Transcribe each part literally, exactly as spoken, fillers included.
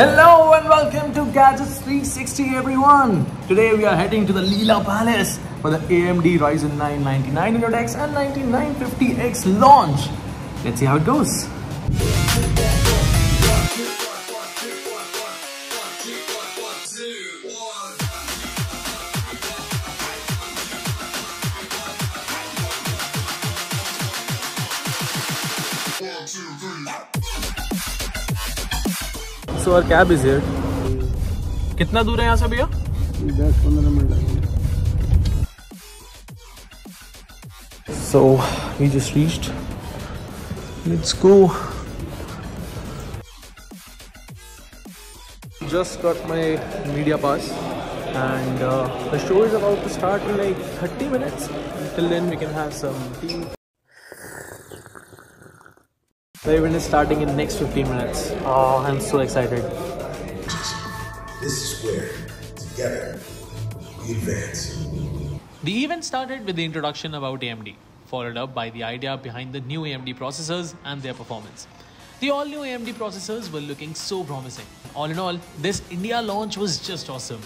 Hello and welcome to Gadgets three sixty everyone. Today we are heading to the Leela Palace for the A M D Ryzen nine ninety-nine hundred X and ninety-nine fifty X launch. Let's see how it goes. So our cab is here. कितना दूर है यहाँ से भैया? ten to fifteen minutes. So we just reached. Let's go. Just got my media pass, and uh, the show is about to start in like thirty minutes. Till then, we can have some tea. The event is starting in next fifteen minutes. Oh, I'm so excited. This is where, together, we advance. The event started with the introduction about A M D, followed up by the idea behind the new A M D processors and their performance. The all-new A M D processors were looking so promising. All in all, this India launch was just awesome.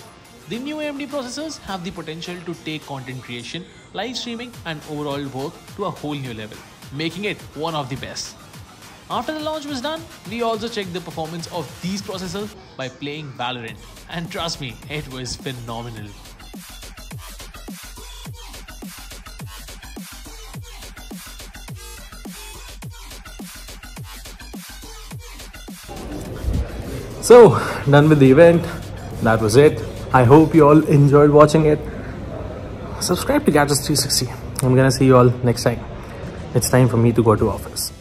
The new A M D processors have the potential to take content creation, live streaming, and overall work to a whole new level, making it one of the best. After the launch was done, we also checked the performance of these processors by playing Valorant, and trust me, it was phenomenal. So, done with the event. That was it. I hope you all enjoyed watching it. Subscribe to Gadgets three sixty. I'm gonna see you all next time. It's time for me to go to office.